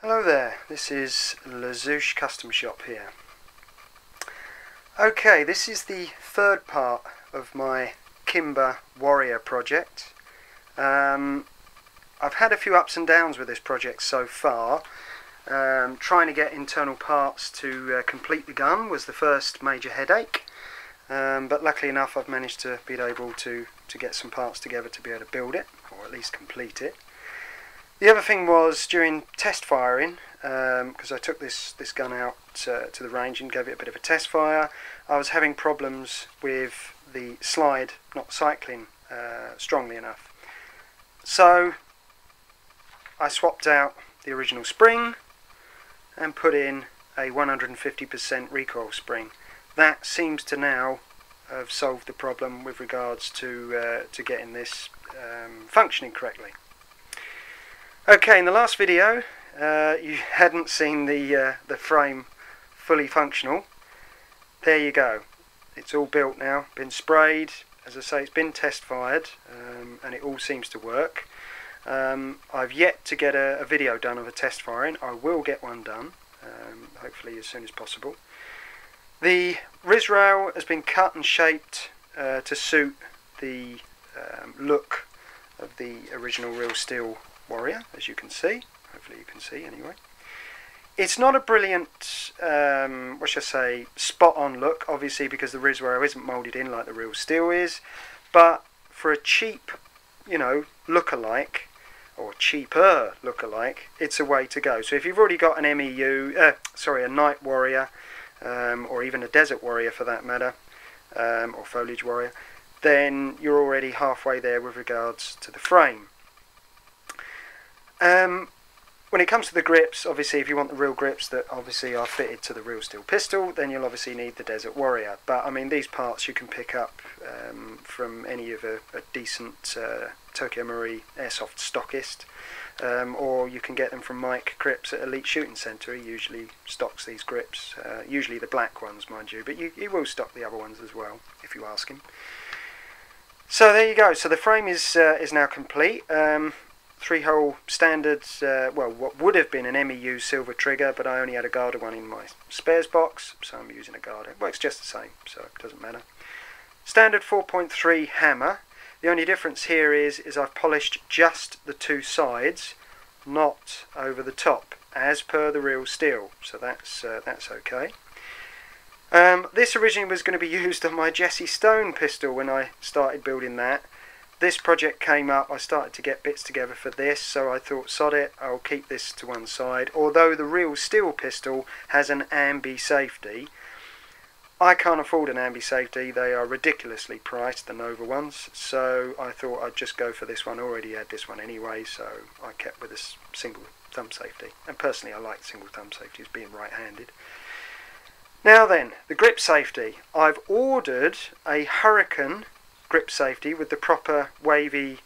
Hello there, this is LaZouche Custom Shop here. Okay, this is the third part of my Kimber Warrior project. I've had a few ups and downs with this project so far. Trying to get internal parts to complete the gun was the first major headache, but luckily enough I've managed to be able to get some parts together to be able to build it, or at least complete it. The other thing was during test firing, because I took this gun out to the range and gave it a bit of a test fire, I was having problems with the slide not cycling strongly enough. So I swapped out the original spring and put in a 150% recoil spring. That seems to now have solved the problem with regards to getting this functioning correctly. Okay, in the last video you hadn't seen the frame fully functional. There you go. It's all built now, been sprayed, as I say it's been test fired, and it all seems to work. I've yet to get a video done of a test firing. I will get one done, hopefully as soon as possible. The Rizrail has been cut and shaped to suit the look of the original real steel Warrior, as you can see. Hopefully you can see anyway. It's not a brilliant, what should I say, spot-on look, obviously, because the Rizrail isn't moulded in like the real steel is, but for a cheap, you know, look-alike, or cheaper look-alike, it's a way to go. So if you've already got an MEU, a Night Warrior, or even a Desert Warrior for that matter, or Foliage Warrior, then you're already halfway there with regards to the frame. When it comes to the grips, obviously if you want the real grips that obviously are fitted to the real steel pistol, then you'll obviously need the Desert Warrior. But I mean, these parts you can pick up from any of a decent Tokyo Marui Airsoft stockist, or you can get them from Mike Cripps at Elite Shooting Centre. He usually stocks these grips, usually the black ones, mind you, but he will stock the other ones as well if you ask him. So there you go. So the frame is now complete. Three-hole standard, well, what would have been an MEU silver trigger, but I only had a guarder one in my spares box, so I'm using a guarder. Well, it's just the same, so it doesn't matter. Standard 4.3 hammer. The only difference here is I've polished just the two sides, not over the top, as per the real steel, so that's okay. This originally was going to be used on my Jesse Stone pistol when I started building that. This project came up, I started to get bits together for this, so I thought, sod it, I'll keep this to one side. Although the real steel pistol has an Ambi safety, I can't afford an Ambi safety, they are ridiculously priced, the Nova ones, so I thought I'd just go for this one. I already had this one anyway, so I kept with this single thumb safety, and personally I like single thumb safeties, being right-handed. Now then, the grip safety. I've ordered a Hurricane grip safety with the proper wavy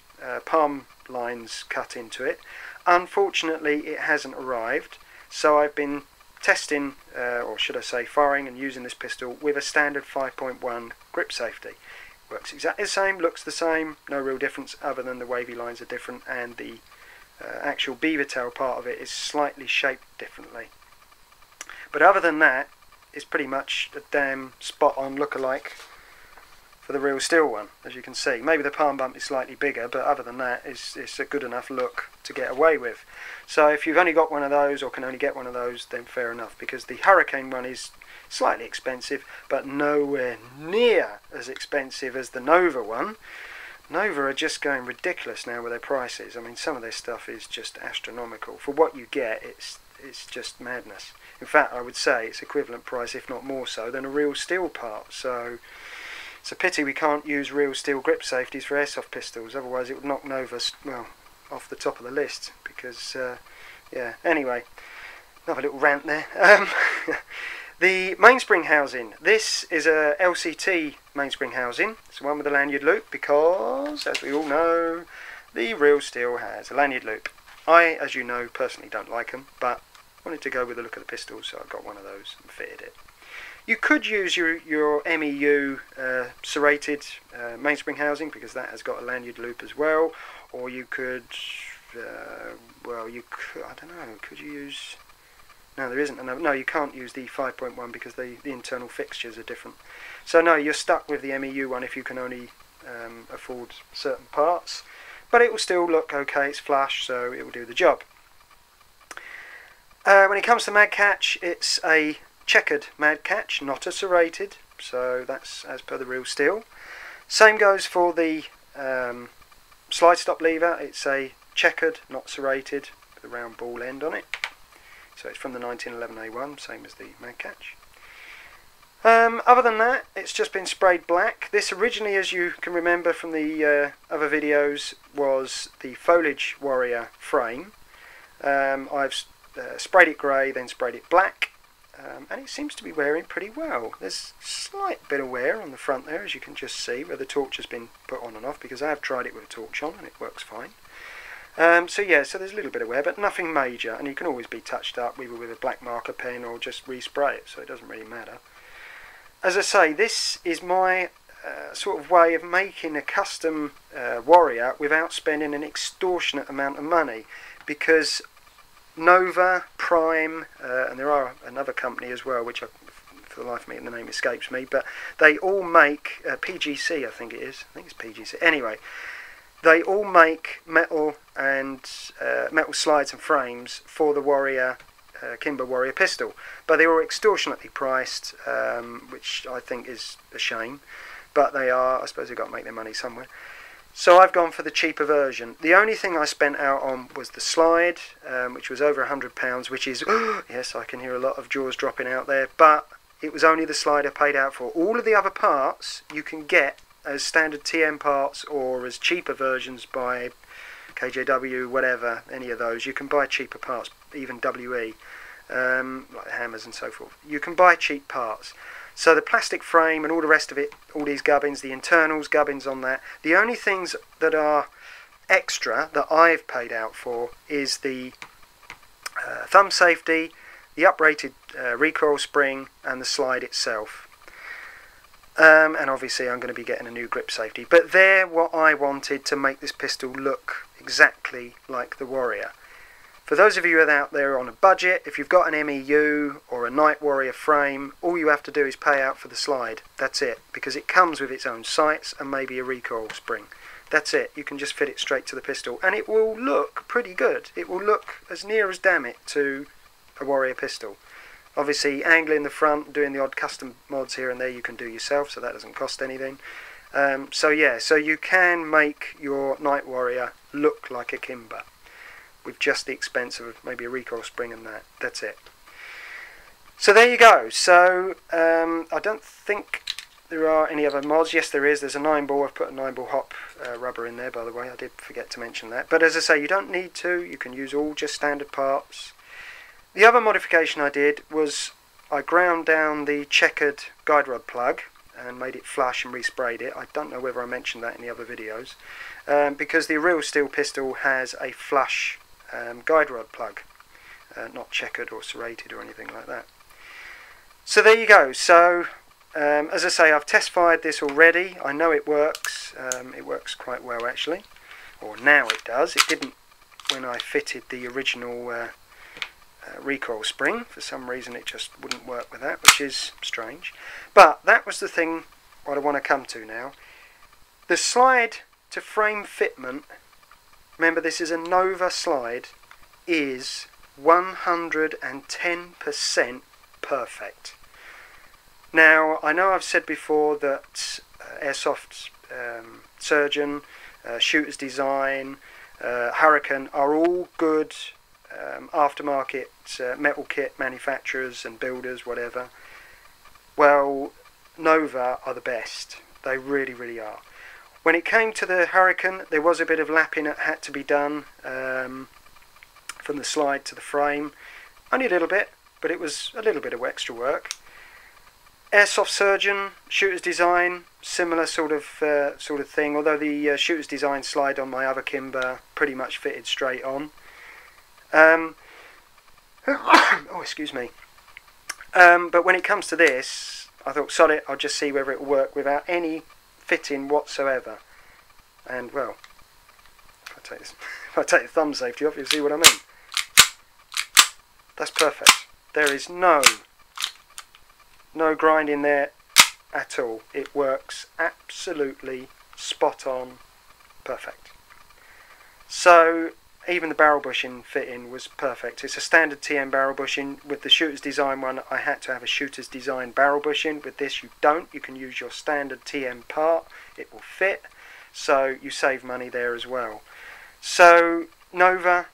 palm lines cut into it. Unfortunately it hasn't arrived, so I've been testing, or should I say firing and using this pistol with a standard 5.1 grip safety. Works exactly the same, looks the same, no real difference other than the wavy lines are different and the actual beaver tail part of it is slightly shaped differently. But other than that, it's pretty much a damn spot on look-alike for the real steel one, as you can see. Maybe the palm bump is slightly bigger, but other than that it's a good enough look to get away with. So if you've only got one of those or can only get one of those, then fair enough, because the Hurricane one is slightly expensive but nowhere near as expensive as the Nova one. Nova are just going ridiculous now with their prices. I mean, some of their stuff is just astronomical. For what you get, it's just madness. In fact, I would say it's equivalent price, if not more so, than a real steel part. So it's a pity we can't use real steel grip safeties for airsoft pistols, otherwise it would knock Nova, well, off the top of the list, because, yeah, anyway, another little rant there. The mainspring housing. This is a LCT mainspring housing. It's the one with the lanyard loop, because, as we all know, the real steel has a lanyard loop. I, as you know, personally don't like them, but wanted to go with the look of the pistol, so I got one of those and fitted it. You could use your MEU serrated mainspring housing, because that has got a lanyard loop as well, or you could well, you could, I don't know, could you use, no, there isn't another, no, you can't use the 5.1 because the internal fixtures are different. So no, you're stuck with the MEU one if you can only afford certain parts, but it will still look okay. It's flash, so it will do the job. When it comes to mad catch, it's a checkered mad catch, not a serrated, so that's as per the real steel. Same goes for the slide stop lever. It's a checkered, not serrated, with a round ball end on it, so it's from the 1911A1, same as the mad catch. Other than that, it's just been sprayed black. This originally, as you can remember from the other videos, was the Foliage Warrior frame. I've sprayed it grey, then sprayed it black, and it seems to be wearing pretty well. There's a slight bit of wear on the front there, as you can just see, where the torch has been put on and off, because I have tried it with a torch on and it works fine. So yeah, so there's a little bit of wear, but nothing major, and you can always be touched up, either with a black marker pen or just respray it, so it doesn't really matter. As I say, this is my sort of way of making a custom warrior without spending an extortionate amount of money, because Nova, Prime, and there are another company as well, which I, for the life of me, the name escapes me, but they all make PGC, I think it is. I think it's PGC. Anyway, they all make metal and metal slides and frames for the Warrior, Kimber Warrior pistol, but they are extortionately priced, which I think is a shame. But they are, I suppose, they've got to make their money somewhere. So I've gone for the cheaper version. The only thing I spent out on was the slide, which was over £100, which is, yes, I can hear a lot of jaws dropping out there, but it was only the slide I paid out for. All of the other parts you can get as standard TM parts or as cheaper versions by KJW, whatever, any of those. You can buy cheaper parts, even WE, like hammers and so forth. You can buy cheap parts. So the plastic frame and all the rest of it, all these gubbins, the internals, gubbins on that. The only things that are extra that I've paid out for is the thumb safety, the uprated recoil spring, and the slide itself. And obviously I'm going to be getting a new grip safety. But they're what I wanted to make this pistol look exactly like the Warrior. For those of you out there on a budget, if you've got an MEU or a Night Warrior frame, all you have to do is pay out for the slide. That's it, because it comes with its own sights and maybe a recoil spring. That's it, you can just fit it straight to the pistol and it will look pretty good. It will look as near as damn it to a Warrior pistol. Obviously angling the front, doing the odd custom mods here and there you can do yourself, so that doesn't cost anything. So yeah, so you can make your Night Warrior look like a Kimber, with just the expense of maybe a recoil spring and that. That's it. So there you go. So I don't think there are any other mods. Yes, there is. There's a 9 ball. I've put a 9 ball hop rubber in there, by the way. I did forget to mention that. But as I say, you don't need to. You can use all just standard parts. The other modification I did was I ground down the checkered guide rod plug and made it flush and resprayed it. I don't know whether I mentioned that in the other videos, because the real steel pistol has a flush guide rod plug, not checkered or serrated or anything like that. So there you go. So as I say, I've test fired this already. I know it works. It works quite well actually, or now it does. It didn't when I fitted the original recoil spring. For some reason it just wouldn't work with that, which is strange. But that was the thing what I want to come to now. The slide to frame fitment, remember this is a Nova slide, is 110% perfect. Now I know I've said before that Airsoft Surgeon, Shooters Design, Hurricane are all good aftermarket metal kit manufacturers and builders, whatever. Well, Nova are the best. They really, really are. When it came to the Hurricane, there was a bit of lapping that had to be done from the slide to the frame. Only a little bit, but it was a little bit of extra work. Airsoft Surgeon, Shooter's Design, similar sort of thing, although the Shooter's Design slide on my other Kimber pretty much fitted straight on. Oh, excuse me. But when it comes to this, I thought, sod it, I'll just see whether it will work without any fitting whatsoever, and well, I If I take the thumb safety off, you'll see what I mean. That's perfect. There is no grinding there at all. It works absolutely spot on perfect. So even the barrel bushing fitting was perfect. It's a standard TM barrel bushing. With the Shooters Design one, I had to have a Shooters Design barrel bushing. With this, you don't. You can use your standard TM part. It will fit. So you save money there as well. So Nova,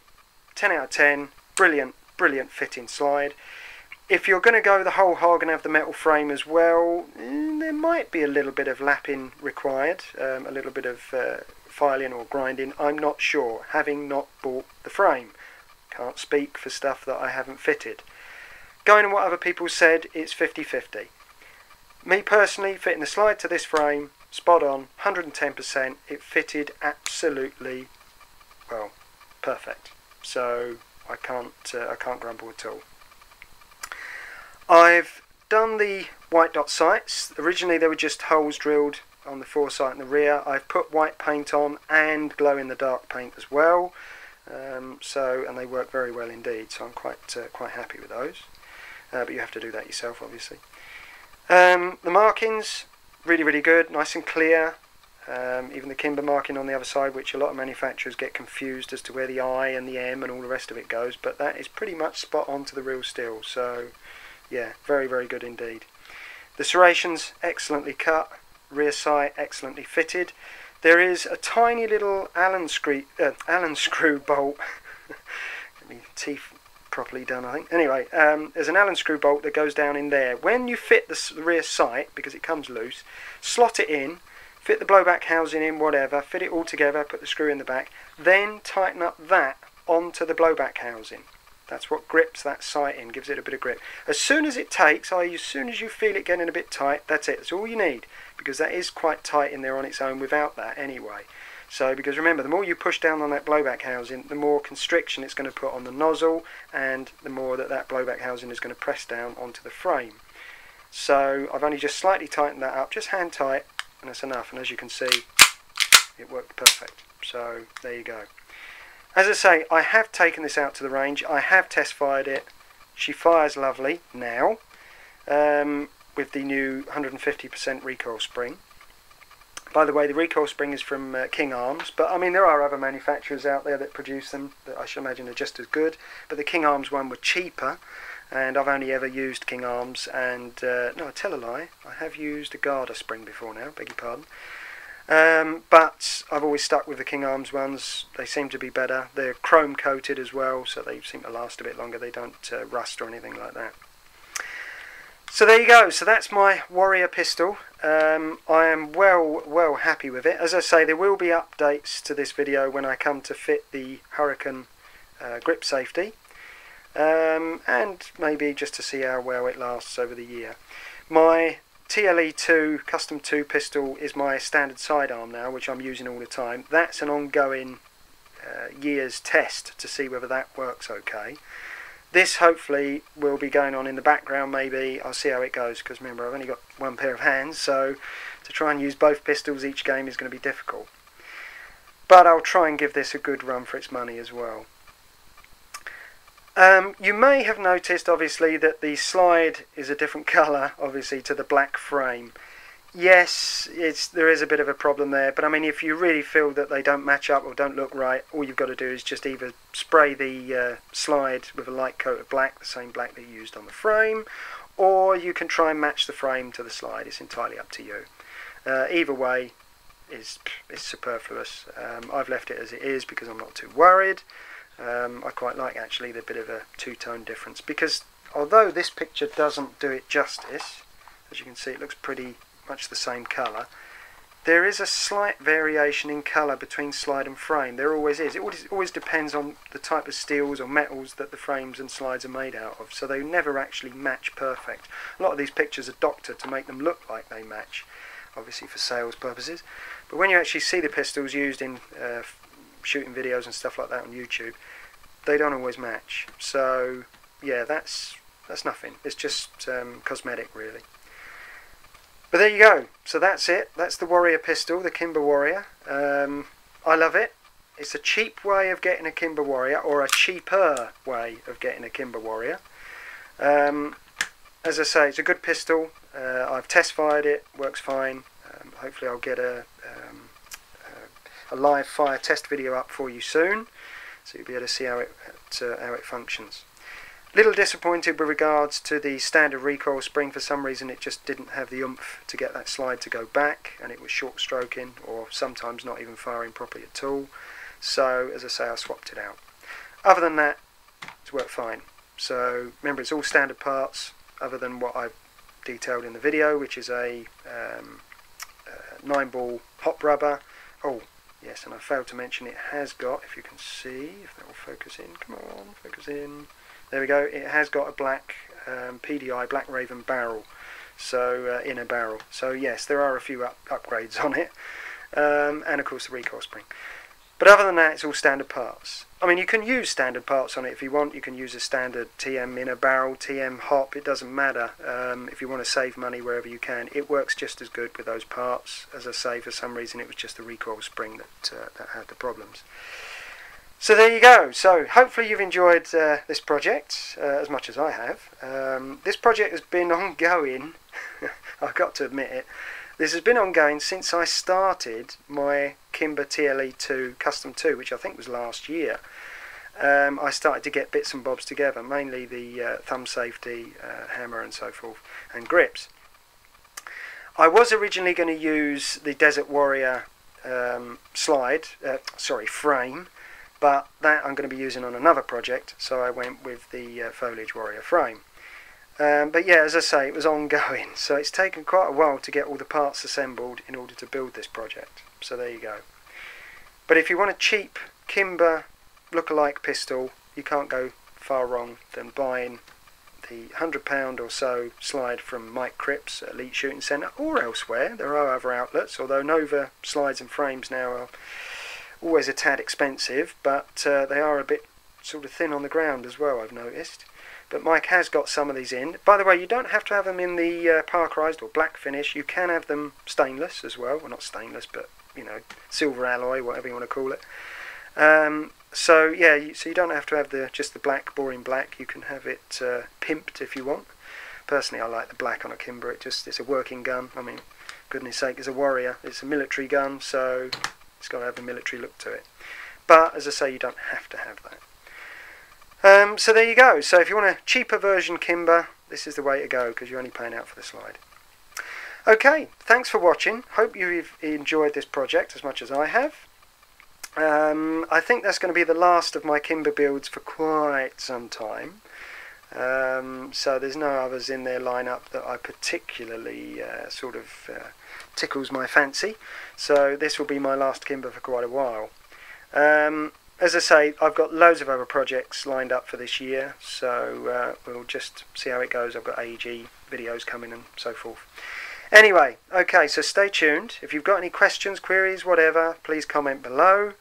10 out of 10. Brilliant, brilliant fitting slide. If you're going to go the whole hog and have the metal frame as well, there might be a little bit of lapping required, a little bit of filing or grinding. I'm not sure, having not bought the frame. Can't speak for stuff that I haven't fitted. Going on what other people said, it's 50-50. Me personally, fitting the slide to this frame, spot on, 110%. It fitted absolutely, well, perfect. So I can't grumble at all. I've done the white dot sights. Originally they were just holes drilled on the foresight and the rear. I've put white paint on and glow in the dark paint as well, and they work very well indeed, so I'm quite happy with those, but you have to do that yourself obviously. The markings, really really good, nice and clear. Even the Kimber marking on the other side, which a lot of manufacturers get confused as to where the I and the M and all the rest of it goes, but that is pretty much spot on to the real steel, so yeah, very very good indeed. The serrations excellently cut, rear sight excellently fitted. There is a tiny little Allen screw bolt. Get me teeth properly done, I think. Anyway, there's an Allen screw bolt that goes down in there. When you fit the rear sight, because it comes loose, slot it in, fit the blowback housing in, whatever, fit it all together, put the screw in the back, then tighten up that onto the blowback housing. That's what grips that sight in, gives it a bit of grip. As soon as it takes, as soon as you feel it getting a bit tight, that's it. That's all you need, because that is quite tight in there on its own without that anyway. So, because remember, the more you push down on that blowback housing, the more constriction it's going to put on the nozzle, and the more that blowback housing is going to press down onto the frame. So I've only just slightly tightened that up, just hand tight, and that's enough. And as you can see, it worked perfect. So there you go. As I say, I have taken this out to the range, I have test fired it, she fires lovely now, with the new 150% recoil spring. By the way, the recoil spring is from King Arms, but I mean there are other manufacturers out there that produce them that I should imagine are just as good, but the King Arms one were cheaper, and I've only ever used King Arms, and no, I tell a lie, I have used a Guarder spring before now, beg your pardon. But I've always stuck with the King Arms ones. They seem to be better. They're chrome coated as well, so they seem to last a bit longer. They don't rust or anything like that. So there you go. So that's my Warrior pistol. I am well happy with it. As I say, there will be updates to this video when I come to fit the Hurricane grip safety, and maybe just to see how well it lasts over the year. My TLE 2 Custom 2 pistol is my standard sidearm now, which I'm using all the time. That's an ongoing year's test to see whether that works okay. This hopefully will be going on in the background maybe. I'll see how it goes, because remember I've only got one pair of hands, so to try and use both pistols each game is going to be difficult. But I'll try and give this a good run for its money as well. You may have noticed, obviously, that the slide is a different colour, obviously, to the black frame. Yes, there is a bit of a problem there, but I mean, if you really feel that they don't match up or don't look right, all you've got to do is just either spray the slide with a light coat of black, the same black that you used on the frame, or you can try and match the frame to the slide. It's entirely up to you. Either way, it's superfluous. I've left it as it is because I'm not too worried. I quite like actually the bit of a two-tone difference, because although this picture doesn't do it justice, as you can see it looks pretty much the same colour, there is a slight variation in colour between slide and frame. There always is. It always depends on the type of steels or metals that the frames and slides are made out of, so they never actually match perfect. A lot of these pictures are doctored to make them look like they match, obviously for sales purposes, but when you actually see the pistols used in shooting videos and stuff like that on YouTube, they don't always match. So yeah, that's nothing. It's just cosmetic really. But there you go. So that's it. That's the Warrior pistol, the Kimber Warrior. I love it. It's a cheap way of getting a Kimber Warrior, or a cheaper way of getting a Kimber Warrior. As I say, it's a good pistol. I've test fired it, works fine. Hopefully I'll get a live fire test video up for you soon, so you'll be able to see how it functions. Little disappointed with regards to the standard recoil spring. For some reason it just didn't have the oomph to get that slide to go back, and it was short stroking or sometimes not even firing properly at all. So as I say, I swapped it out. Other than that, it's worked fine. So remember, it's all standard parts other than what I've detailed in the video, which is a 9 ball pop rubber. Oh yes, and I failed to mention it has got, if you can see, if that will focus in, come on, focus in. There we go, it has got a black PDI, Black Raven barrel, so inner barrel. So yes, there are a few upgrades on it, and of course the recoil spring. But other than that, it's all standard parts. I mean, you can use standard parts on it if you want. You can use a standard TM inner barrel, TM hop, it doesn't matter. If you want to save money wherever you can, it works just as good with those parts. As I say, for some reason it was just the recoil spring that, that had the problems. So there you go. So hopefully you've enjoyed this project as much as I have. This project has been ongoing, I've got to admit it. This has been ongoing since I started my Kimber TLE 2 Custom 2, which I think was last year. I started to get bits and bobs together, mainly the thumb safety, hammer and so forth, and grips. I was originally going to use the Desert Warrior frame, but that I'm going to be using on another project, so I went with the Foliage Warrior frame. But yeah, as I say, it was ongoing, so it's taken quite a while to get all the parts assembled in order to build this project. So there you go. But if you want a cheap Kimber look-alike pistol, you can't go far wrong than buying the £100 or so slide from Mike Cripps at Elite Shooting Centre, or elsewhere. There are other outlets, although Nova slides and frames now are always a tad expensive, but they are a bit sort of thin on the ground as well, I've noticed. But Mike has got some of these in. By the way, you don't have to have them in the parkerized or black finish. You can have them stainless as well. Well, not stainless, but you know, silver alloy, whatever you want to call it. So yeah, so you don't have to have just the black, boring black. You can have it pimped if you want. Personally, I like the black on a Kimber. It's a working gun. I mean, goodness sake, it's a Warrior. It's a military gun, so it's got to have a military look to it. But, as I say, you don't have to have that. So there you go. So if you want a cheaper version Kimber, this is the way to go, because you're only paying out for the slide. Okay, thanks for watching. Hope you've enjoyed this project as much as I have. I think that's going to be the last of my Kimber builds for quite some time. So there's no others in their lineup that I particularly tickles my fancy. So this will be my last Kimber for quite a while. As I say, I've got loads of other projects lined up for this year, so we'll just see how it goes. I've got AEG videos coming and so forth. Anyway, okay, so stay tuned. If you've got any questions, queries, whatever, please comment below.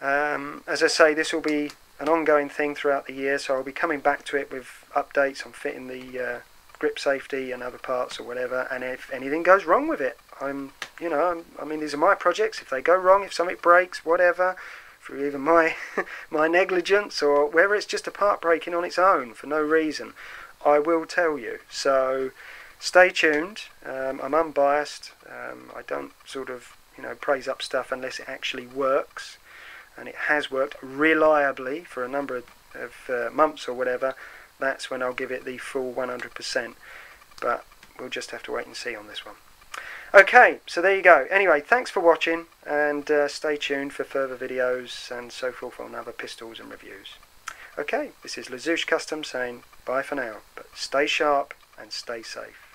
As I say, this will be an ongoing thing throughout the year, so I'll be coming back to it with updates on fitting the grip safety and other parts or whatever, and if anything goes wrong with it, I mean these are my projects. If they go wrong, if something breaks, whatever, through even my negligence, or whether it's just a part breaking on its own for no reason, I will tell you. So stay tuned. I'm unbiased. I don't praise up stuff unless it actually works, and it has worked reliably for a number of months or whatever. That's when I'll give it the full 100%, but we'll just have to wait and see on this one. Okay, so there you go. Anyway, thanks for watching, and stay tuned for further videos and so forth on other pistols and reviews. Okay, this is LaZouche Custom saying bye for now, but stay sharp and stay safe.